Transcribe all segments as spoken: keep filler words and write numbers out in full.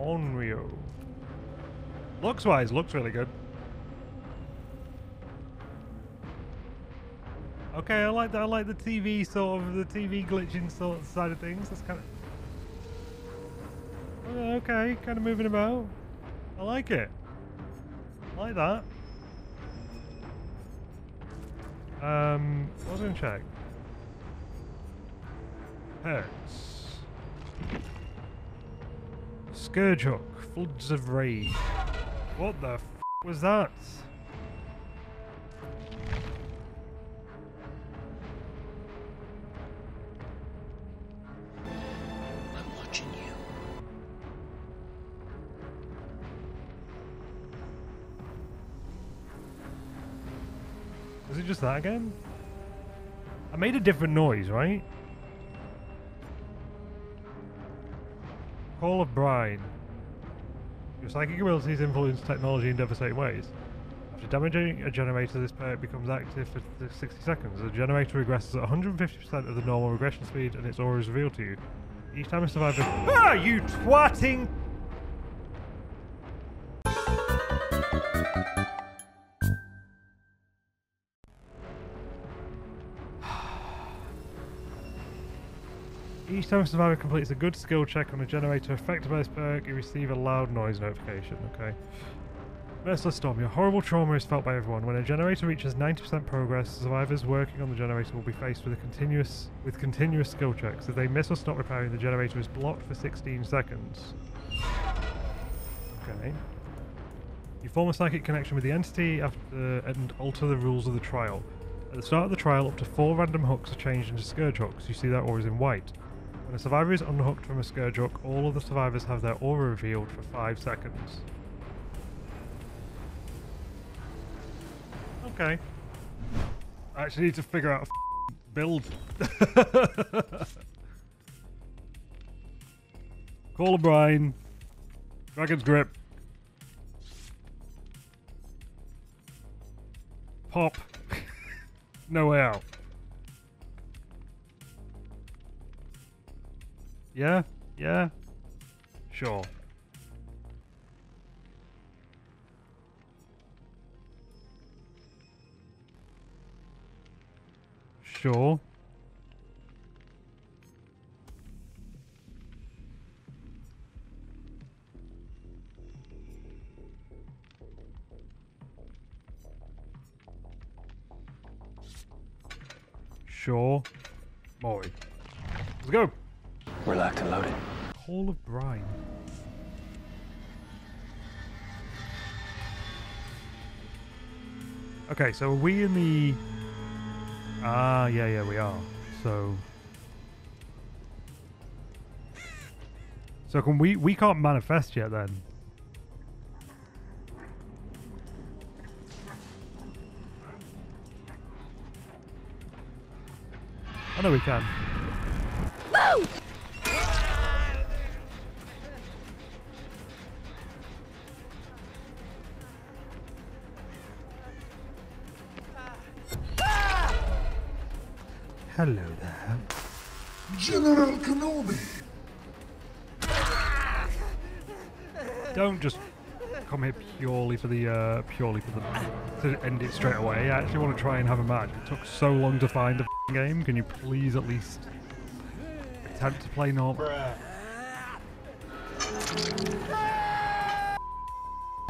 Onryo. Looks wise, looks really good. Okay, I like that. I like the T V sort of, the T V glitching sort of side of things. That's kind of okay, kind of moving about. I like it. I like that. Um, I was gonna check. Perks. Scourge hook. Floods of Rage. What the f was that? I'm watching you. Was it just that again? I made a different noise, right? Call of Brine. Your psychic abilities influence technology in devastating ways. After damaging a generator, this perk becomes active for sixty seconds. The generator regresses at one hundred fifty percent of the normal regression speed, and its aura is revealed to you. Each time a survivor... Ah, you twatting... Each time a survivor completes a good skill check on a generator affected by this perk, you receive a loud noise notification. Okay. Restless Storm. Your horrible trauma is felt by everyone. When a generator reaches ninety percent progress, survivors working on the generator will be faced with a continuous with continuous skill checks. If they miss or stop repairing, the generator is blocked for sixteen seconds. Okay. You form a psychic connection with the entity after, and alter the rules of the trial. At the start of the trial, up to four random hooks are changed into Scourge hooks. You see their auras in white. When a survivor is unhooked from a Scourge hook, all of the survivors have their aura revealed for five seconds. Okay. I actually need to figure out a f***ing build. Call of Brine. Dragon's grip. Pop. No way out. Yeah, yeah, sure. Sure. Sure. Moi. Let's go. We're locked and loaded. Call of Brine. Okay, so are we in the... Ah, yeah, yeah, we are. So... So can we... We can't manifest yet, then. I know we can. Move! Hello there. General Kenobi! Don't just come here purely for the, uh, purely for the, to end it straight away. I actually want to try and have a match. It took so long to find the game. Can you please at least attempt to play normal?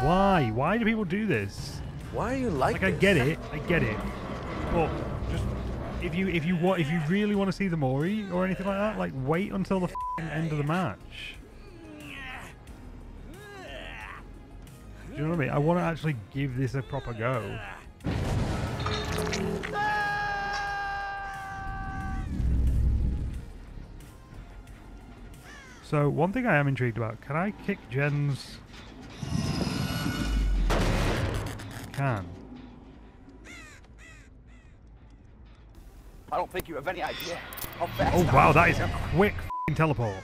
Why? Why do people do this? Why are you like Like, this? I get it. I get it. But just... If you if you what if you really want to see the Mori or anything like that, like wait until the f***ing end of the match. Do you know what I mean? I want to actually give this a proper go. So one thing I am intrigued about: can I kick Jen's? I can. I don't think you have any idea how fast. Oh wow, that is a quick f***ing teleport.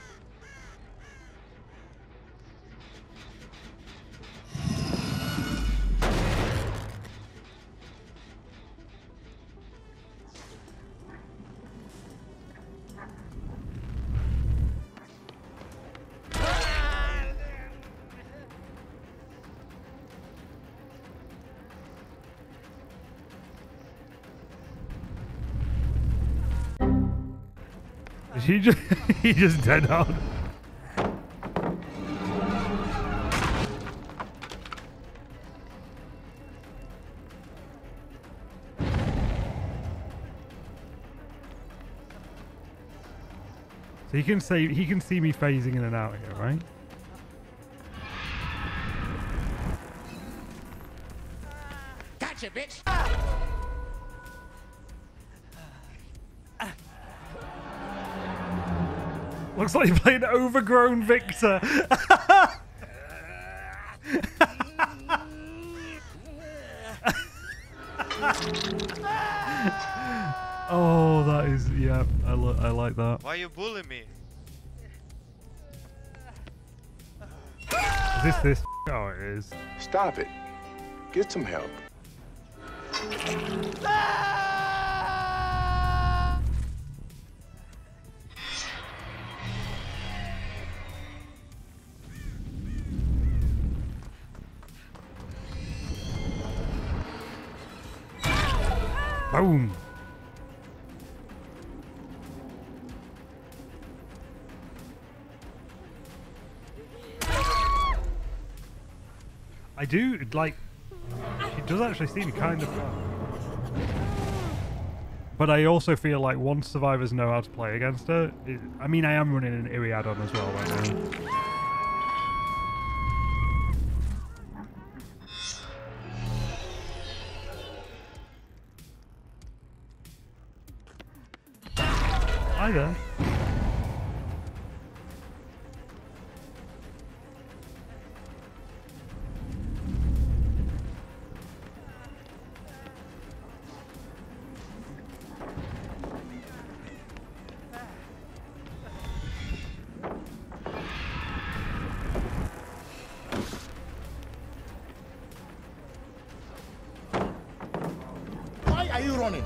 Did he just he just dead out? So he can see he can see me phasing in and out here, right? Gotcha, bitch. Looks like you played overgrown Victor. Oh, that is, yeah, I, lo I like that. Why are you bullying me? Is this this? Oh, it is. Stop it. Get some help. Boom. I do, like, he does actually seem kind of fun. But I also feel like once survivors know how to play against her, it, I mean, I am running an Iriadon as well right now. There. Why are you running?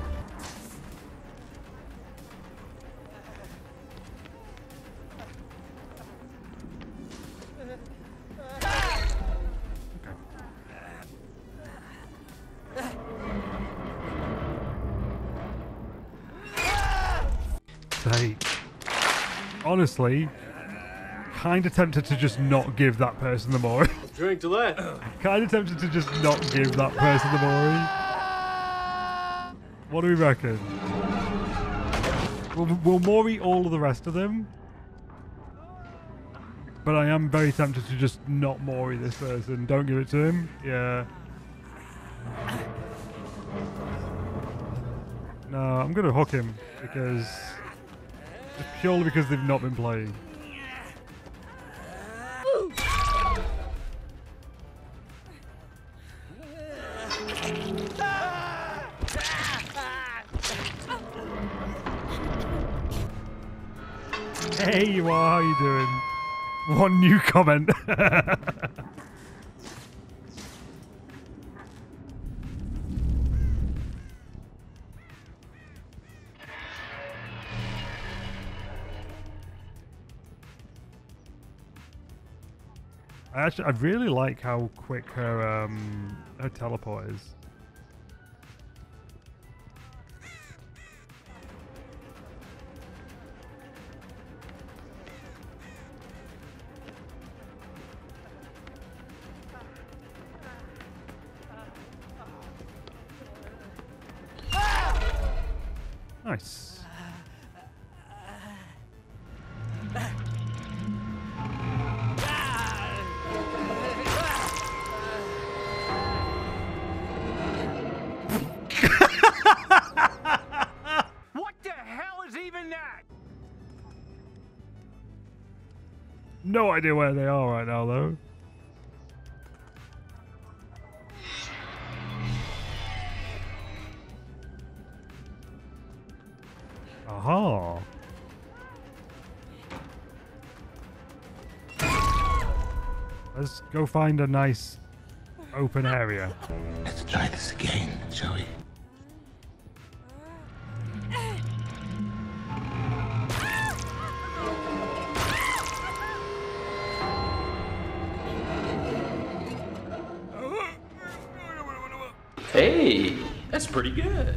Honestly, kind of tempted to just not give that person the Mori. Drink to that. Kind of tempted to just not give that person the Mori. What do we reckon? We'll, we'll Mori all of the rest of them. But I am very tempted to just not Mori this person. Don't give it to him. Yeah. No, I'm going to hook him because... purely because they've not been playing. Hey, you are. How you doing? One new comment. I actually, I really like how quick her um, her teleport is. Ah! Nice. No idea where they are right now, though. Aha. Let's go find a nice open area. Let's try this again, shall we? Hey, that's pretty good.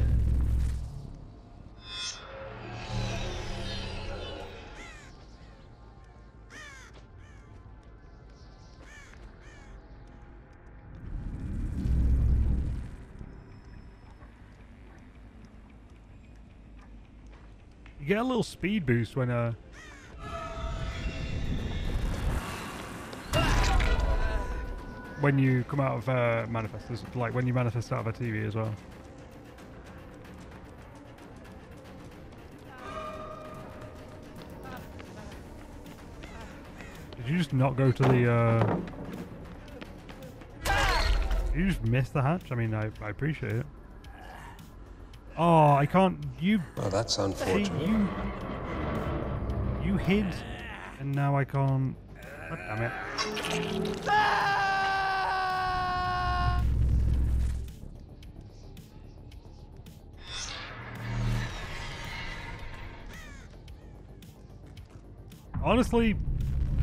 You get a little speed boost when uh when you come out of uh manifest, like when you manifest out of a T V as well. Did you just not go to the uh did you just miss the hatch? I mean, I, I appreciate it. Oh, I can't. You. Oh, that's unfortunate. You, you hid, and now I can't. God damn it. Honestly,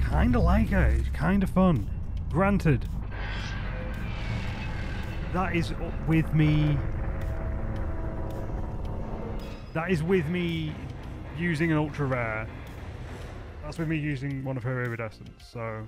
kind of like it. It's kind of fun. Granted, that is up with me. That is with me using an ultra rare. That's with me using one of her iridescents, so...